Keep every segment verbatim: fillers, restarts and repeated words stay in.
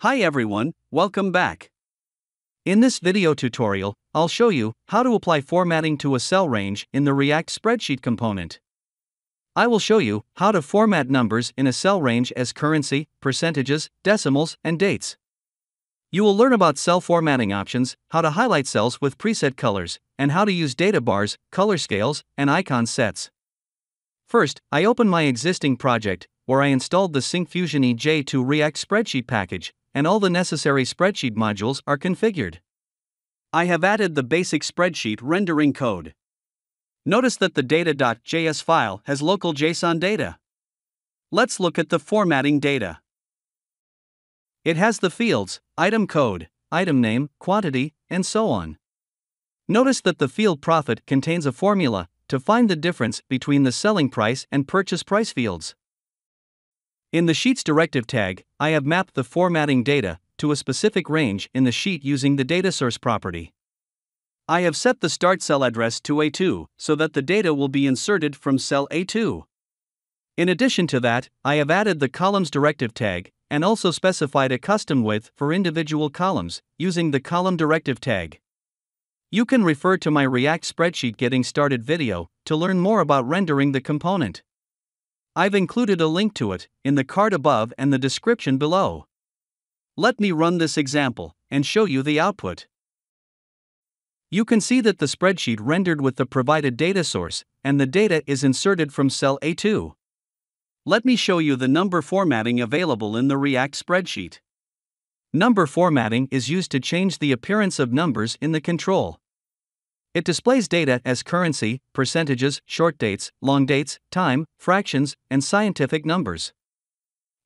Hi everyone, welcome back. In this video tutorial, I'll show you how to apply formatting to a cell range in the React spreadsheet component. I will show you how to format numbers in a cell range as currency, percentages, decimals, and dates. You will learn about cell formatting options, how to highlight cells with preset colors, and how to use data bars, color scales, and icon sets. First, I open my existing project, where I installed the Syncfusion E J two React spreadsheet package, and all the necessary spreadsheet modules are configured. I have added the basic spreadsheet rendering code. Notice that the data.js file has local JSON data. Let's look at the formatting data. It has the fields, item code, item name, quantity, and so on. Notice that the field profit contains a formula to find the difference between the selling price and purchase price fields. In the Sheets directive tag, I have mapped the formatting data to a specific range in the sheet using the data source property. I have set the start cell address to A two so that the data will be inserted from cell A two. In addition to that, I have added the columns directive tag and also specified a custom width for individual columns using the column directive tag. You can refer to my React spreadsheet getting started video to learn more about rendering the component. I've included a link to it in the card above and the description below. Let me run this example and show you the output. You can see that the spreadsheet rendered with the provided data source and the data is inserted from cell A two. Let me show you the number formatting available in the React spreadsheet. Number formatting is used to change the appearance of numbers in the control. It displays data as currency, percentages, short dates, long dates, time, fractions, and scientific numbers.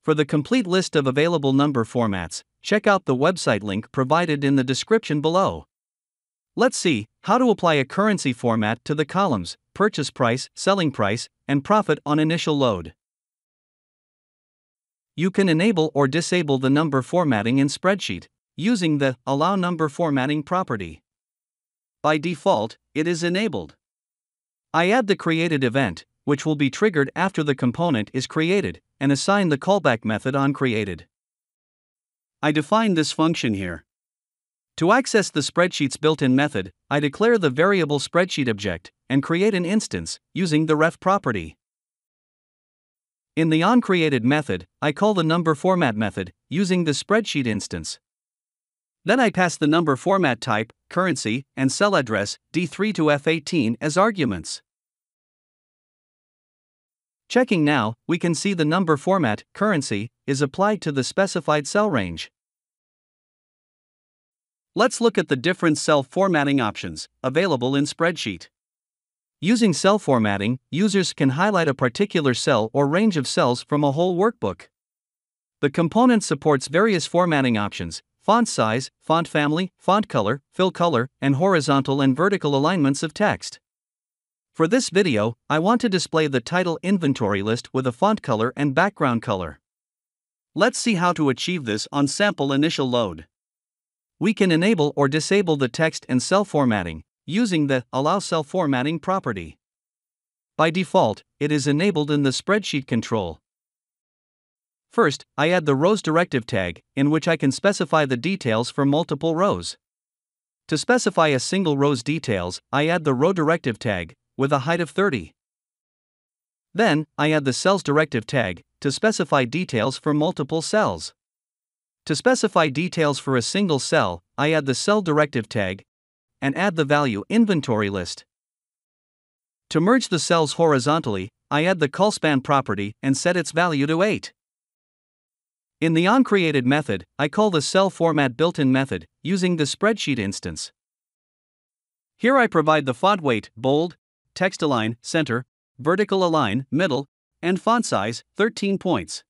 For the complete list of available number formats, check out the website link provided in the description below. Let's see how to apply a currency format to the columns, purchase price, selling price, and profit on initial load. You can enable or disable the number formatting in spreadsheet using the Allow Number Formatting property. By default, it is enabled. I add the created event, which will be triggered after the component is created, and assign the callback method on created. I define this function here. To access the spreadsheet's built-in method, I declare the variable spreadsheet object and create an instance using the ref property. In the onCreated method, I call the numberFormat method using the spreadsheet instance. Then I pass the number format type, currency, and cell address D three to F eighteen as arguments. Checking now, we can see the number format, currency, is applied to the specified cell range. Let's look at the different cell formatting options available in spreadsheet. Using cell formatting, users can highlight a particular cell or range of cells from a whole workbook. The component supports various formatting options: font size, font family, font color, fill color, and horizontal and vertical alignments of text. For this video, I want to display the title inventory list with a font color and background color. Let's see how to achieve this on sample initial load. We can enable or disable the text and cell formatting using the Allow Cell Formatting property. By default, it is enabled in the spreadsheet control. First, I add the rows directive tag, in which I can specify the details for multiple rows. To specify a single row's details, I add the row directive tag, with a height of thirty. Then, I add the cells directive tag, to specify details for multiple cells. To specify details for a single cell, I add the cell directive tag, and add the value inventory list. To merge the cells horizontally, I add the callspan property and set its value to eight. In the onCreated method, I call the cell format built-in method using the spreadsheet instance. Here I provide the font weight, bold, text align, center, vertical align, middle, and font size, thirteen points.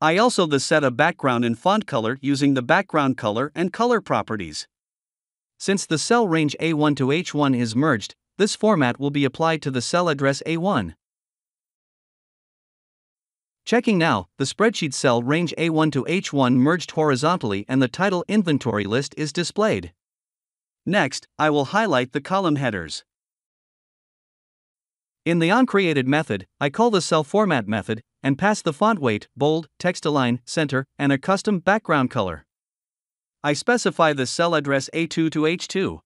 I also set a background and font color using the background color and color properties. Since the cell range A one to H one is merged, this format will be applied to the cell address A one. Checking now, the spreadsheet cell range A one to H one merged horizontally and the title inventory list is displayed. Next, I will highlight the column headers. In the onCreated method, I call the cell format method and pass the font weight, bold, text align, center, and a custom background color. I specify the cell address A two to H two.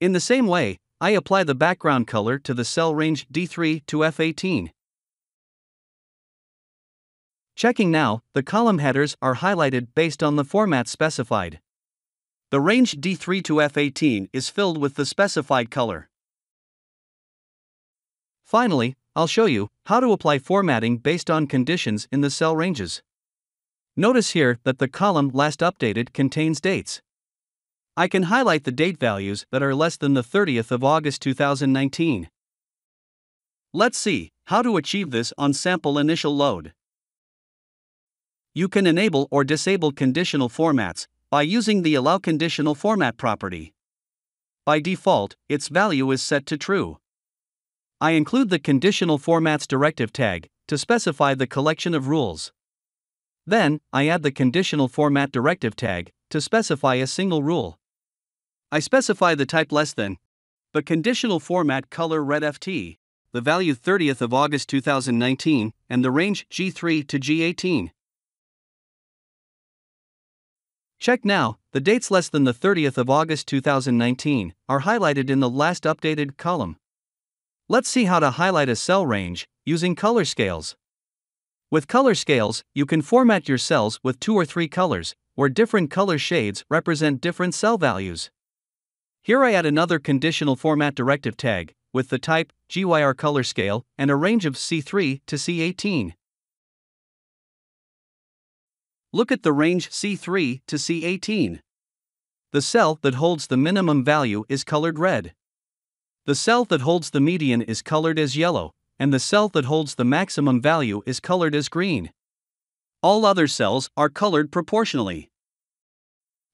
In the same way, I apply the background color to the cell range D three to F eighteen. Checking now, the column headers are highlighted based on the format specified. The range D three to F eighteen is filled with the specified color. Finally, I'll show you how to apply formatting based on conditions in the cell ranges. Notice here that the column last updated contains dates. I can highlight the date values that are less than the thirtieth of August two thousand nineteen. Let's see how to achieve this on sample initial load. You can enable or disable conditional formats by using the Allow Conditional Format property. By default, its value is set to true. I include the Conditional Formats directive tag to specify the collection of rules. Then, I add the Conditional Format directive tag to specify a single rule. I specify the type less than, the conditional format color red F T, the value thirtieth of August two thousand nineteen, and the range G three to G eighteen. Check now, the dates less than the thirtieth of August two thousand nineteen are highlighted in the last updated column. Let's see how to highlight a cell range using color scales. With color scales, you can format your cells with two or three colors, where different color shades represent different cell values. Here I add another conditional format directive tag, with the type G Y R color scale and a range of C three to C eighteen. Look at the range C three to C eighteen. The cell that holds the minimum value is colored red. The cell that holds the median is colored as yellow, and the cell that holds the maximum value is colored as green. All other cells are colored proportionally.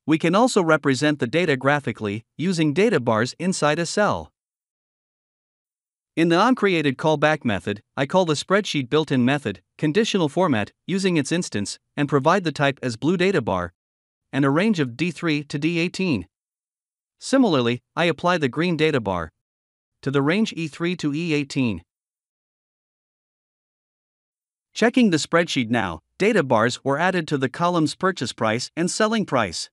We can also represent the data graphically using data bars inside a cell. In the onCreated callback method, I call the spreadsheet built-in method, conditional format, using its instance, and provide the type as blue data bar, and a range of D three to D eighteen. Similarly, I apply the green data bar to the range E three to E eighteen. Checking the spreadsheet now, data bars were added to the columns purchase price and selling price.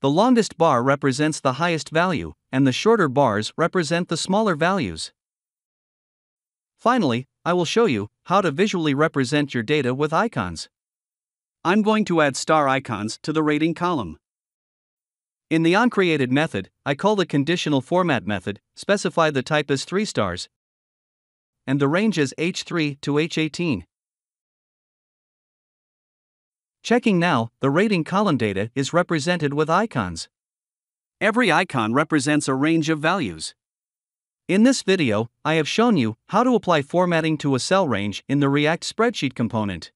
The longest bar represents the highest value, and the shorter bars represent the smaller values. Finally, I will show you how to visually represent your data with icons. I'm going to add star icons to the rating column. In the onCreated method, I call the conditional format method, specify the type as three stars, and the range as H three to H eighteen. Checking now, the rating column data is represented with icons. Every icon represents a range of values. In this video, I have shown you how to apply formatting to a cell range in the React spreadsheet component.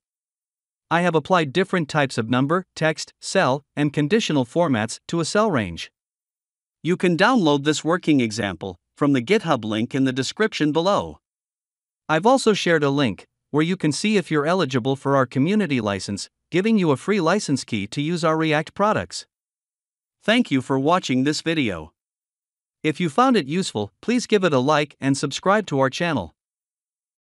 I have applied different types of number, text, cell, and conditional formats to a cell range. You can download this working example from the GitHub link in the description below. I've also shared a link where you can see if you're eligible for our community license, giving you a free license key to use our React products. Thank you for watching this video. If you found it useful, please give it a like and subscribe to our channel.